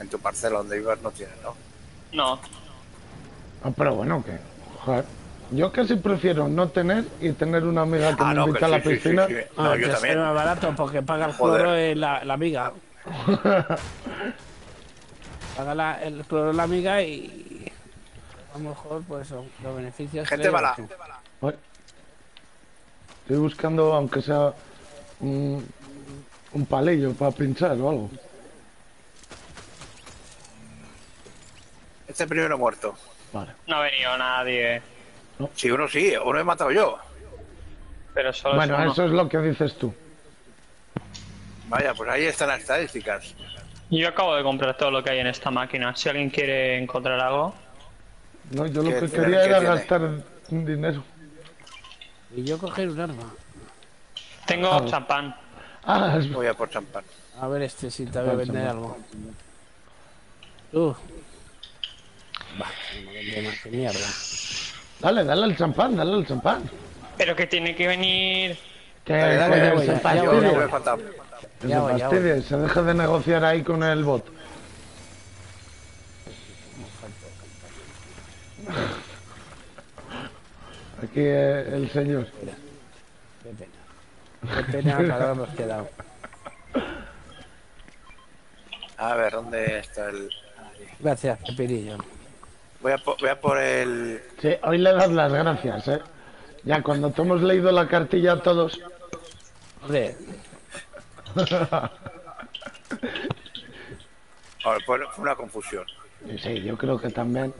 En tu parcela donde ibas no tienes, ¿no? No. Ah, pero bueno, que... Joder. Yo casi prefiero no tener y tener una amiga que me invita a la piscina. Sí. No, yo también. Es más barato porque paga el cloro la amiga. Paga el cloro la amiga y... A lo mejor, pues, los beneficios... Gente bala. Estoy buscando, aunque sea... un palillo para pinchar o algo. Este primero muerto. Vale. No ha venido nadie. ¿No? Sí, uno sí, uno he matado yo. Pero solo bueno, eso es lo que dices tú. Vaya, pues ahí están las estadísticas. Yo acabo de comprar todo lo que hay en esta máquina. Si alguien quiere encontrar algo. No, yo lo que quería era gastar dinero. Y yo coger un arma. Tengo champán. Ah, voy a por champán. A ver este si te voy a vender algo. Bah, qué mierda. Dale al champán, dale al champán. Pero que tiene que venir. Que se fastidie, se deja de negociar ahí con el bot. Aquí el señor. Qué pena, claro, hemos quedado. A ver, ¿dónde está el...? Gracias, Pepinillo. Voy a por el... Sí, hoy le das las gracias, ¿eh? Ya, cuando te hemos leído la cartilla a todos... Hombre. Ahora, fue una confusión. Sí, yo creo que también...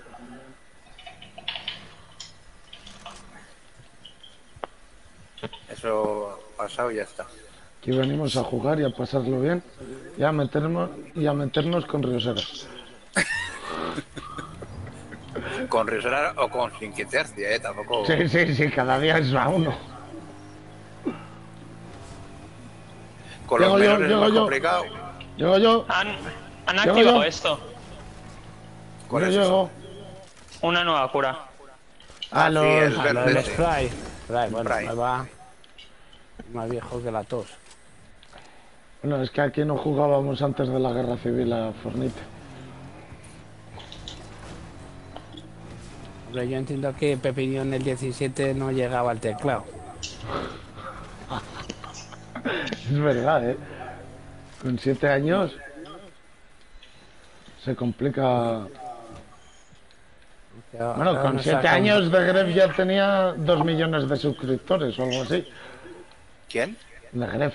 Eso pasado y ya está. Aquí venimos a jugar y a pasarlo bien y a meternos con rioseras. Con rioseras o con sinquitercia, tampoco. Sí, cada día es a uno. Con los menores es más complicado. Han activado esto. ¿Cuál es eso? Una nueva cura. Ah, los spray. Bueno, ahí va. Más viejo que la tos. Bueno, es que aquí no jugábamos antes de la guerra civil a Fortnite. Pero yo entiendo que Pepinillo en el 17 no llegaba al teclado. Es verdad, ¿eh? Con 7 años se complica... Bueno, con 7 años de Gref ya tenía 2 millones de suscriptores o algo así. ¿Quién? De Gref.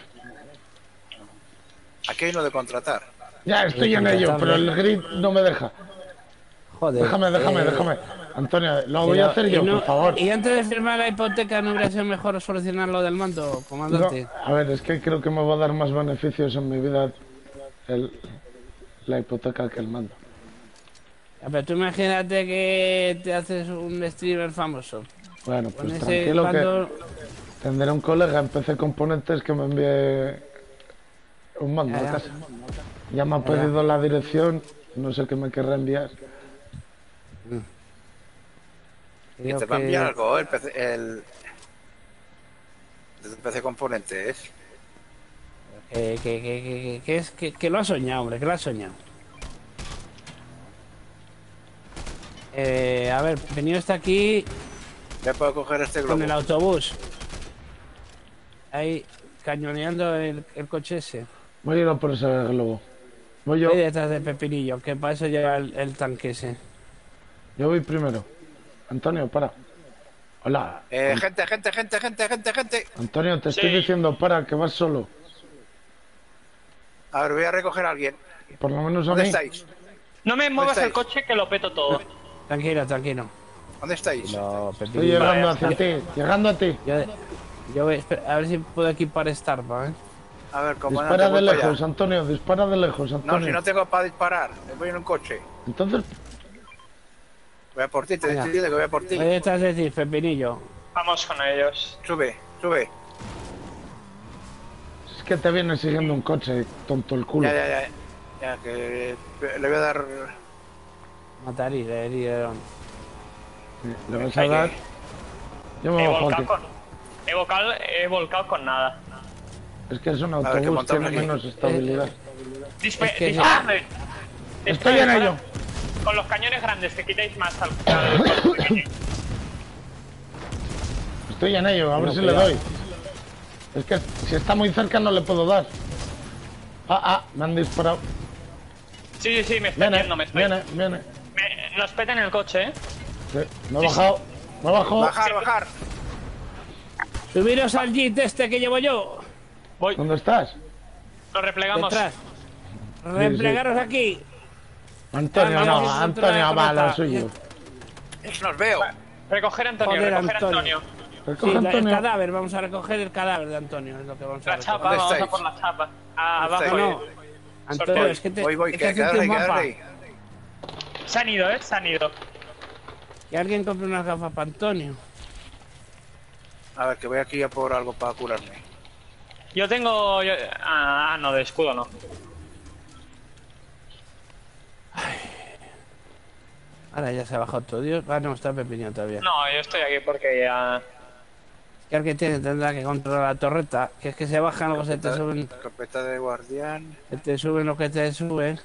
Aquí hay uno de contratar. Ya, estoy en ello, pero el grid no me deja. Joder. Déjame. Antonio, lo voy a hacer yo, por favor. ¿Y antes de firmar la hipoteca no hubiera sido mejor solucionar lo del mando, comandante? A ver, es que creo que me va a dar más beneficios en mi vida la hipoteca que el mando. Pero tú imagínate que te haces un streamer famoso. Bueno, pues tranquilo mando... que tendré un colega en PC Componentes que me envíe un mando a casa. Ya me ha pedido la dirección, no sé qué me querrá enviar. ¿Y te va a enviar algo el PC, desde el PC Componentes? Que lo ha soñado, hombre, que lo ha soñado. A ver, venido hasta aquí. Ya puedo coger este globo. Con el autobús. Ahí, cañoneando el coche ese. Voy a ir a por ese globo. Voy yo. Voy detrás del Pepinillo, que para eso lleva el tanque ese. Yo voy primero. Antonio, para. Hola. Gente. Antonio, te estoy diciendo, para, que vas solo. A ver, voy a recoger a alguien. Por lo menos a mí. ¿Dónde estáis? No me muevas el coche, que lo peto todo. Tranquilo. ¿Dónde estáis? No, estoy llegando hacia ti, Yo voy a ver si puedo equipar esta arma, ¿eh? A ver, como dispara de lejos, ya. Antonio, dispara de lejos, Antonio. No, si no tengo para disparar, voy en un coche. Entonces... Voy a por ti, te decido que voy a por ti. Ahí estás de ti, Pepinillo. Vamos con ellos. Sube. Es que te viene siguiendo un coche, tonto el culo. Ya, que le voy a dar... Matar y le herieron. Le vas a dar. Yo me voy a volcar con... He volcado con nada. Es que es un autobús, tiene menos estabilidad. ¡Dispararme! Estoy en ello. Con los cañones grandes, que quitáis más al final. Estoy en ello, a ver si le doy. Es que si está muy cerca no le puedo dar. Me han disparado. Sí, sí, me está yendo, me está. Viene. Nos peta en el coche, ¿eh? Sí, me he bajado. Me he bajado. Bajar. Subiros al jeep este que llevo yo. Voy. ¿Dónde estás? Nos replegamos. Detrás. Replegaros aquí. Antonio, no. Antonio va a la suya. Los veo. Recoger a Antonio, recoger a Antonio. El cadáver, vamos a recoger el cadáver de Antonio. Es lo que vamos a recoger. La chapa, vamos a por la chapa. Abajo no. Antonio, es que te... Voy, que quedarle, quedarle. Se han ido, se han ido. Que alguien compre unas gafas para Antonio. A ver, que voy aquí a por algo para curarme. Yo tengo... no, de escudo no. Ay. Ahora ya se ha bajado todo, Dios. No, está Pepinio todavía. No, yo estoy aquí porque ya... Que alguien tendrá que controlar la torreta. Que es que se bajan, luego se te suben... Carpeta de guardián... Se te suben lo que te suben.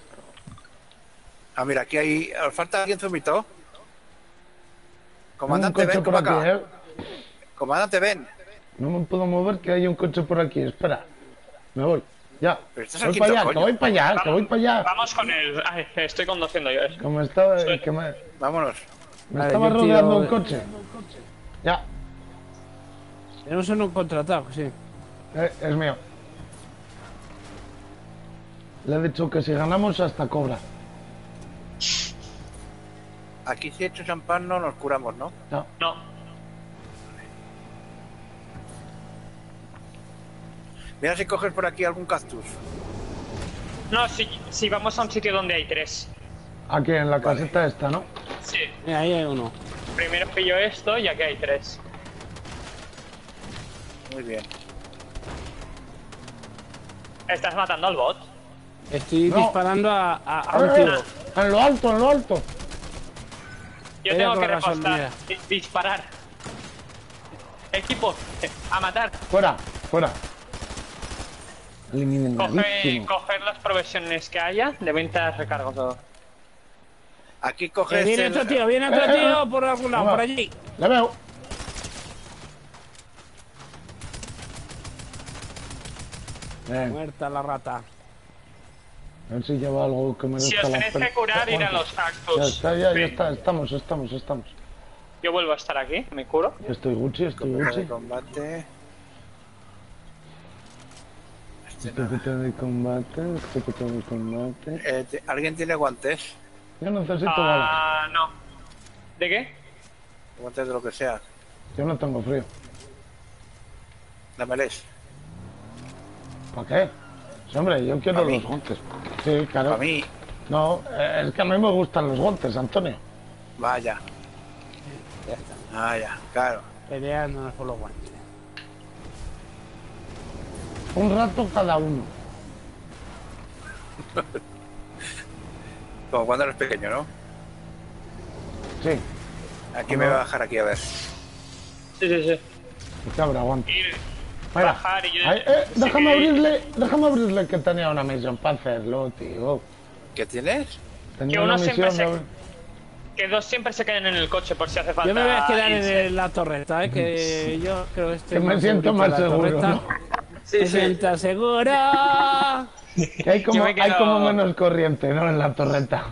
Ah, mira, aquí hay... ¿Falta alguien zombito? Comandante, ven por acá. Comandante, ven. No me puedo mover, que hay un coche por aquí. Espera, me voy. Ya, voy para allá, voy para allá. Vamos con el... Ay, estoy conduciendo yo. Como estaba... Vámonos. Me estaba rodeando un coche. Ya. Tenemos un contratado, sí. Es mío. Le he dicho que si ganamos hasta cobra. Aquí si he hecho champán no nos curamos, ¿no? No. Mira si coges por aquí algún cactus. No, si vamos a un sitio donde hay tres. Aquí, en la caseta esta, ¿no? Sí. Ahí hay uno. Primero pillo esto y aquí hay tres. Muy bien. ¿Estás matando al bot? Estoy disparando a un tiro. En lo alto, en lo alto. Yo tengo que repostar, disparar. Equipo, a matar. Fuera, fuera. Coger las provisiones que haya, de venta recargo todo. Aquí coges... Viene otro tío, por algún lado, por allí. La veo. Muerta la rata. A ver si lleva algo que me... Si os tenéis que curar, ir a los cactus. Ya está, estamos. Yo vuelvo a estar aquí, me curo. Estoy Gucci. Combate. Este de combate. ¿Alguien tiene guantes? Yo no necesito nada. No. ¿De qué? Guantes de lo que sea. Yo no tengo frío. Dámeles. ¿Para qué? Sí, hombre, yo quiero los guantes. Sí, claro. ¿Para mí? No, es que a mí me gustan los guantes, Antonio. Vaya. Ya está. Vaya, claro. Peleándonos por los guantes. Un rato cada uno. Como cuando eres pequeño, ¿no? Sí. Aquí me voy a bajar aquí, a ver. Sí. Cabra, aguanta. Bajar y yo... Déjame abrirle que tenía una misión para hacerlo, tío. ¿Qué tienes? Tenía una misión... Que dos siempre se queden en el coche por si hace falta. Yo me voy a quedar en la torreta, que yo creo que estoy... Que me siento más seguro, ¿no? Se sienta segura. Hay como menos corriente, ¿no? En la torreta.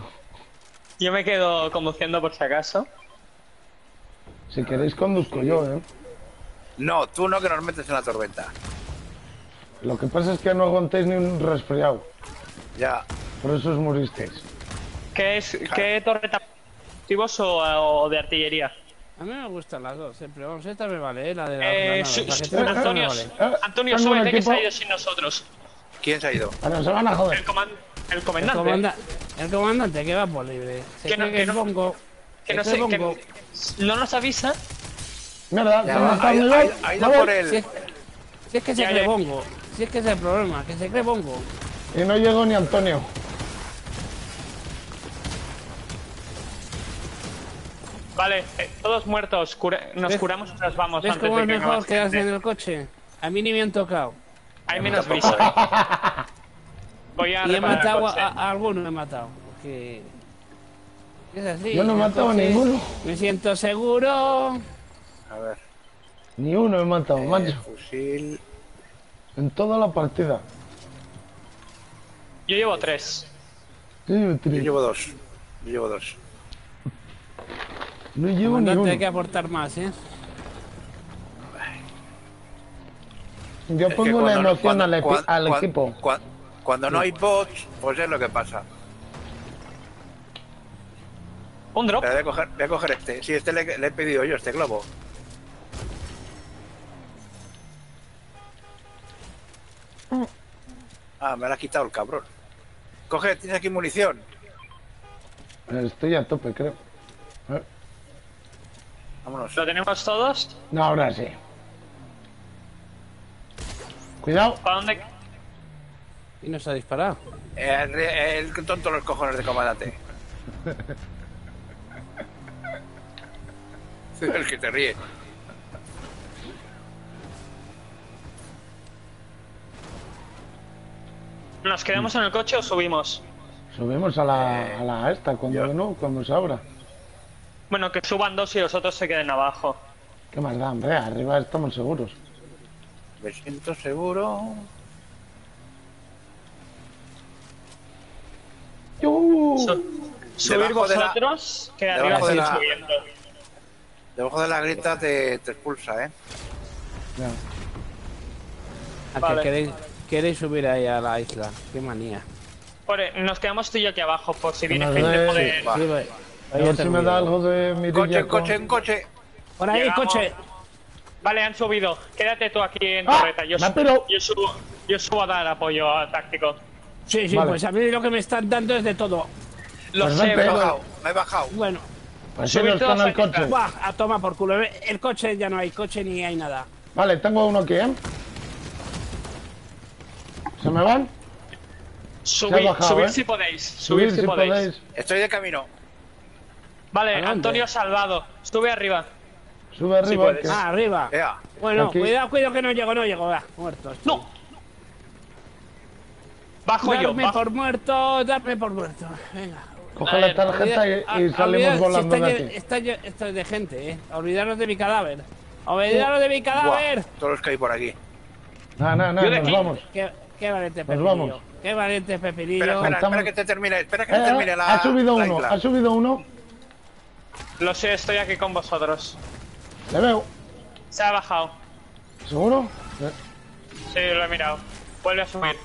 Yo me quedo conduciendo por si acaso. Si queréis conduzco yo, ¿eh? No, tú no, que nos metes en la tormenta. Lo que pasa es que no aguantéis ni un resfriado. Ya. Por eso os moristeis. ¿Qué torreta? ¿Activos o de artillería? A mí me gustan las dos, siempre. Vamos, esta me vale, la de la... Antonio, súbete que se ha ido sin nosotros. ¿Quién se ha ido? Ahora se van a joder. El comandante. El comandante que va por libre. Que no nos avisa. Mierda, ha ido por él. Si es que se cree bongo. Si es que es el problema, que se cree bongo. Y no llegó ni Antonio. Vale, todos muertos, nos curamos y nos vamos. ¿Ves cómo es mejor quedarse en el coche? A mí ni me han tocado. Hay menos visos. Voy a... Y he matado a alguno, he matado. que... Es así. Yo no he matado a ninguno. Me siento seguro. A ver. Ni uno he matado, macho. Fusil. En toda la partida. Yo llevo 3. Yo llevo 2. Yo llevo 2. No llevo ni uno. Hay que aportar más, ¿eh? Yo pongo la emoción al equipo. Cuando no hay bots, pues es lo que pasa. Un drop. Voy a coger este. Sí, este le he pedido yo, este globo. Ah, me lo has quitado el cabrón. Coge, tienes aquí munición. Estoy a tope, creo. Vámonos. ¿Lo tenemos todos? No, ahora sí. Cuidado. ¿Para dónde? Y nos ha disparado. El tonto los cojones de comandante. El que te ríe. ¿Nos quedamos en el coche o subimos? Subimos a la esta, cuando se abra. Bueno, que suban dos y los otros se queden abajo. Qué más da, hombre, arriba estamos seguros. Me siento seguro. Subir vosotros, que arriba se está subiendo. Debajo de la grieta te expulsa, ¿eh? Ya. Vale. ¿Queréis subir ahí a la isla? Qué manía. Nos quedamos tú y yo aquí abajo, por si viene gente por ahí. A ver si me da algo de mirilla. Un coche. Por ahí, coche. Vale, han subido. Quédate tú aquí en torreta. Yo subo a dar apoyo táctico. Sí, vale. Pues a mí lo que me están dando es de todo. Me he bajado. Bueno. Pues si no están al coche. Buah, a toma por culo. El coche ya no hay coche ni hay nada. Vale, tengo uno aquí, ¿eh? ¿Se me van? Subid si podéis. Subid si podéis. Estoy de camino. Vale, Antonio salvado. Sube arriba. Si arriba. Yeah. Bueno, aquí. Cuidado que no llego. Va, muerto. Estoy. ¡No! Darme por muerto. Venga. Coge la tarjeta y salimos volando de aquí. Esto es de gente, ¿eh? Olvidaros de mi cadáver. Buah, todos los que hay por aquí. No, nos vamos. Qué valiente pepinillo. Espera que te termine. Ha subido uno. Lo sé, estoy aquí con vosotros. Le veo. Se ha bajado. ¿Seguro? Sí, lo he mirado. Vuelve a subir.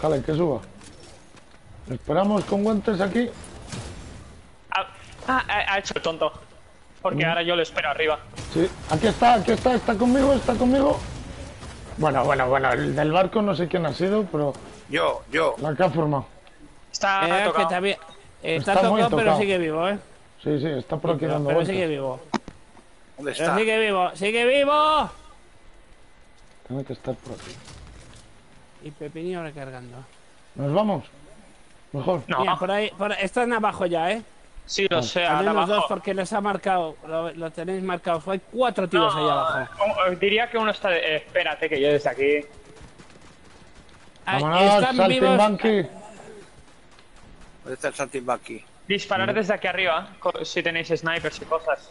Jale, que suba. Esperamos con guantes aquí. Ha hecho el tonto. Porque ahora yo lo espero arriba. Sí, aquí está conmigo. Bueno, el del barco no sé quién ha sido, pero... Yo. La que ha formado. Está tocado. Que también... Está tocado, pero sigue vivo, ¿eh? Sí, está por aquí dando vueltas. Pero sigue vivo. ¿Dónde está? ¡Sigue vivo! Tiene que estar por aquí. Y Pepinillo recargando. ¿Nos vamos? Mejor. No. Mira, por ahí, están abajo ya, ¿eh? Sí, lo sé, abajo. Los dos porque les ha marcado, lo tenéis marcado. Hay 4 tiros ahí abajo. Diría que uno está... espérate, que yo desde aquí... Vámonos, saltimbanqui. ¿Dónde está el saltimbanqui? Disparar desde aquí arriba, si tenéis snipers y cosas.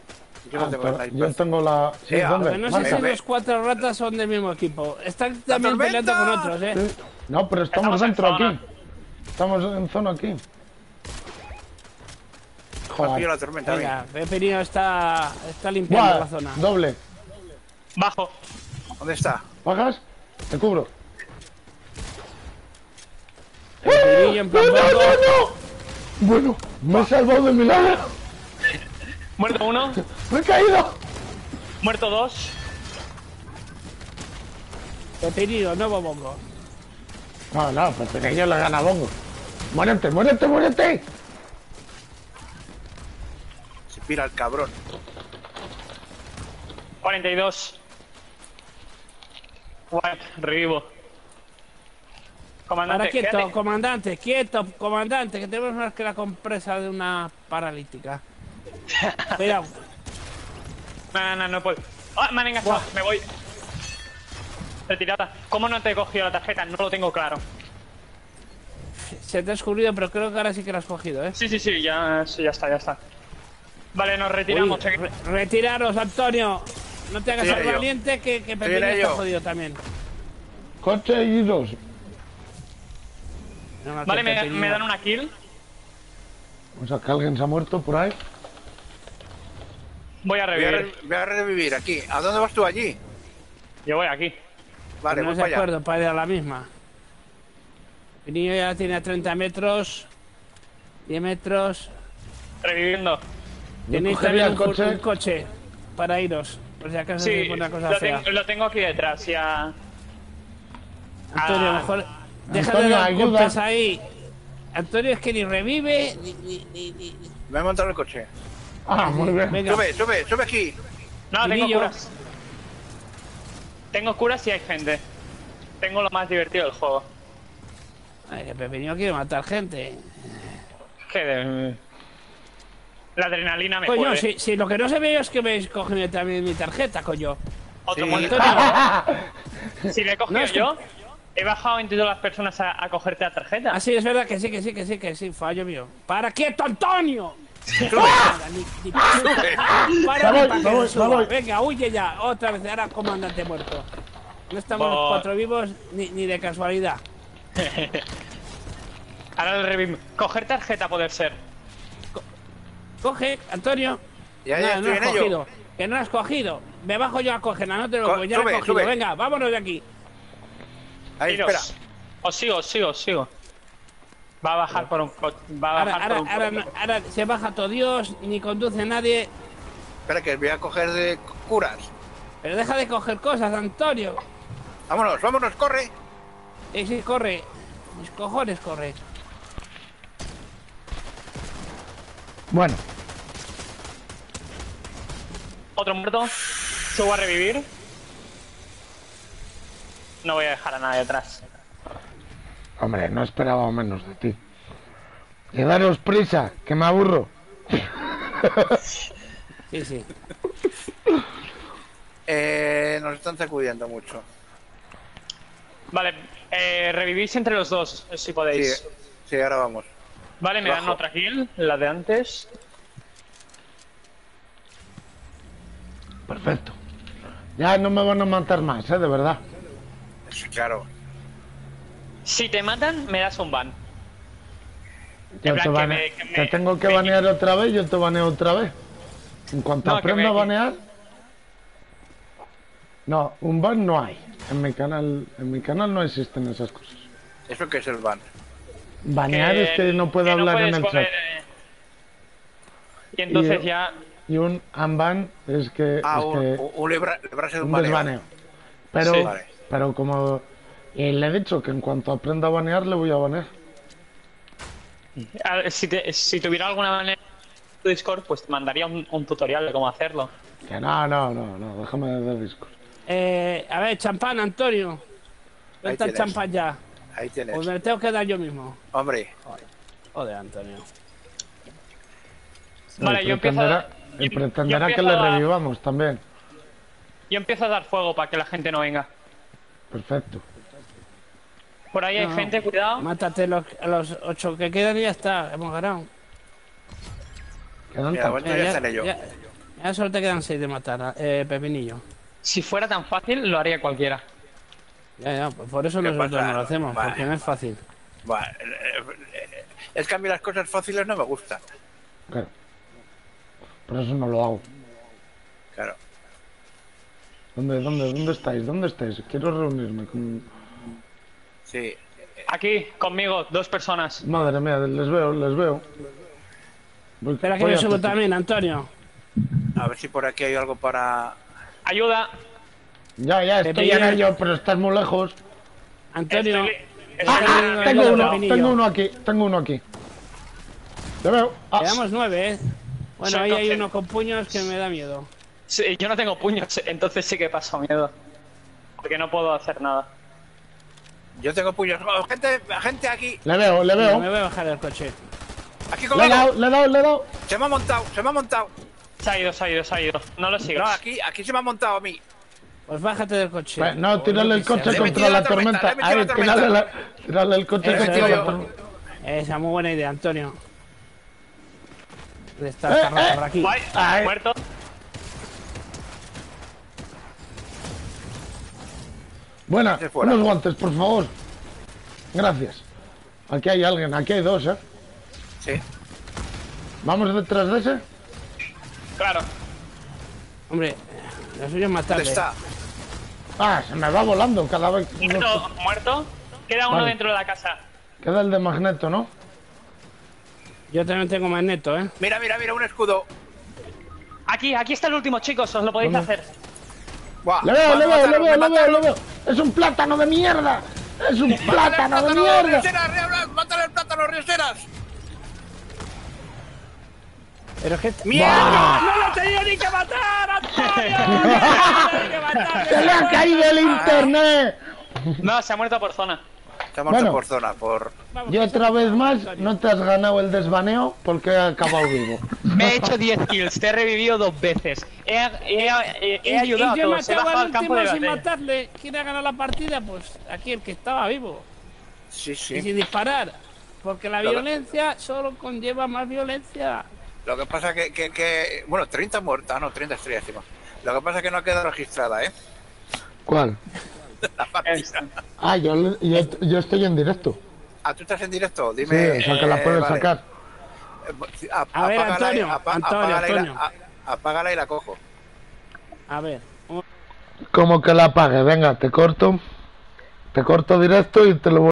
Yo no tengo snipers. Yo tengo la... Sí, ¿dónde? No sé si los 4 ratas son del mismo equipo. Están también peleando con otros, ¿eh? Sí. No, pero estamos dentro aquí. Estamos en zona aquí. Joder. La tormenta. Venga, Pepinillo está limpiando la zona. Doble. Bajo. ¿Dónde está? ¿Bajas? Te cubro. Pepinillo en plan... ¡No! Bueno, me he salvado de milagro. Muerto 1. Me he caído. Muerto 2. Pepinillo, nuevo bongo. No, Pepinillo le gana bongo. Muérete. Se pira el cabrón. 42. White, revivo. Comandante, ahora quieto, comandante, que tenemos más que la compresa de una paralítica. Cuidado. No puedo. ¡Ah, me han enganchado! Me voy. Retirada. ¿Cómo no te he cogido la tarjeta? No lo tengo claro. Se te ha escurrido, pero creo que ahora sí que lo has cogido, ¿eh? Sí, ya está. Vale, nos retiramos. Uy, retiraros, Antonio. No te hagas el valiente, que Pepino está jodido también. Conseguidos. No, vale, me dan una kill. O sea, que alguien se ha muerto por ahí. Voy a revivir. Voy a revivir aquí. ¿A dónde vas tú allí? Yo voy aquí. Vale, no voy para allá. Para ir a la misma. El niño ya tiene a 30 metros. 10 metros. Reviviendo. Tenéis también un coche para iros. Por si acaso sí, se una cosa fea. Lo tengo aquí detrás, ya. Antonio, mejor. Déjale de dar golpes ahí. Antonio es que ni revive ni. Me he montado el coche. Ah, muy bien. Venga. Sube aquí. No, tengo curas. Tengo curas y hay gente. Tengo lo más divertido del juego. Ay, que Pepino quiere matar gente. Que la adrenalina me coño, puede. Si lo que no se ve es que me cogen también mi tarjeta, coño. Otro momento. Sí. Si le he cogido yo, he bajado entre todas las personas a cogerte la tarjeta. Ah, sí, es verdad que sí, fallo mío. ¡Para quieto, Antonio! Venga, huye ya. Otra vez, ahora comandante muerto. No estamos los cuatro vivos ni de casualidad. Ahora el revivimos. Coger tarjeta poder ser. Coge, Antonio. Ya, no has cogido. Que no has cogido. Me bajo yo a cogerla, no te lo voy. Ya la he cogido. Sube. Venga, vámonos de aquí. Ahí, espera. Os sigo. Va a bajar por un coche. Ahora se baja todo Dios, ni conduce nadie. Espera, que voy a coger de curas. Pero deja de coger cosas, Antonio. Vámonos, corre. Sí, corre. Mis cojones, corre. Bueno. Otro muerto. Subo a revivir. No voy a dejar a nadie atrás. Hombre, no esperaba menos de ti. Llevaros prisa, que me aburro. Sí. Nos están sacudiendo mucho. Vale, revivís entre los dos, si podéis. Sí, ahora vamos. Vale, me dan otra kill, la de antes. Perfecto. Ya no me van a matar más, de verdad. Sí, claro. Si te matan, me das un ban. Te tengo que banear otra vez, yo te baneo otra vez. En cuanto aprenda a banear... No, un ban no hay. En mi canal no existen esas cosas. ¿Eso qué es el ban? Banear es que no puedo hablar en el chat. Y entonces ya... Y un unban es que... Ah, un desbaneo. Pero como... Y le he dicho que en cuanto aprenda a banear, le voy a banear. Si tuviera alguna manera en tu Discord, pues te mandaría un tutorial de cómo hacerlo. Que no, déjame de Discord. A ver, champán, Antonio. ¿Dónde está el champán ya? Ahí tienes. Pues me lo tengo que dar yo mismo. Hombre. Joder, Antonio. Vale, yo empiezo a... Y pretenderá que le revivamos también. Yo empiezo a dar fuego para que la gente no venga. Perfecto. Por ahí hay gente, cuidado. Mátate a los 8 que quedan y ya está, hemos ganado. Ya solo te quedan 6 de matar, Pepinillo. Si fuera tan fácil, lo haría cualquiera. Ya, pues por eso nosotros no lo hacemos, vale, porque no es fácil. Vale. Es que a mí las cosas fáciles no me gustan. Claro. Por eso no lo hago. Claro. ¿Dónde estáis? Quiero reunirme con... Sí. Aquí, conmigo, 2 personas. Madre mía, les veo. Espera que me subo también, Antonio. A ver si por aquí hay algo para... ¡Ayuda! Ya, estoy en ello, pero estás muy lejos. Antonio... Tengo uno aquí. Te veo. Quedamos 9, ¿eh? Bueno, ahí hay uno con puños que me da miedo. Sí, yo no tengo puños, entonces sí que paso miedo. Porque no puedo hacer nada. Yo tengo puños. Gente aquí. Le veo. No, me voy a bajar del coche. Aquí conmigo. Le he dado. Se me ha montado. Se ha ido. No lo sigo. No, aquí se me ha montado a mí. Pues bájate del coche. Pues no, tírale el coche contra la tormenta. Tírale el coche contra la tormenta. Esa muy buena idea, Antonio. ¿Dónde está el carro por aquí? Guay, muerto. Buena, unos guantes, por favor. Gracias. Aquí hay alguien, aquí hay dos, ¿eh? Sí. ¿Vamos detrás de ese? Claro. Hombre, lo suyo es más tarde. ¿Dónde está? Ah, se me va volando cada vez. Muerto, muerto. Queda uno dentro de la casa. Queda el de Magneto, ¿no? Yo también tengo Magneto, ¿eh? Mira, mira, mira, un escudo. Aquí, aquí está el último, chicos, os lo podéis hacer. Buah, le veo. Es un plátano de mierda. Es un plátano de mierda. Mátale el plátano, rioseras. Pero es que... ¡Mierda! ¡No lo he tenido ni que matar, Antonio! ¡Se le ha caído el internet! No, se ha muerto por zona. Se ha muerto por zona, por... Yo otra vez más, no te has ganado el desvaneo porque he acabado vivo. Me he hecho 10 kills, te he revivido 2 veces. He ayudado a todos, he bajado al campo de batalla. Y yo he matado al último sin matarle. ¿Quién ha ganado la partida? Pues aquí el que estaba vivo. Sí, sí. Y sin disparar. Porque la violencia solo conlleva más violencia. Lo que pasa es que bueno, 30 muertas, no, 30 estrellas. Lo que pasa es que no ha quedado registrada, ¿eh? ¿Cuál? La partida. Ah, yo estoy en directo. Ah, ¿tú estás en directo? Dime... Sí, o sea que la puedes sacar. A ver, Antonio, apágala y la cojo. A ver. Como que la apague, venga, te corto directo y te lo voy...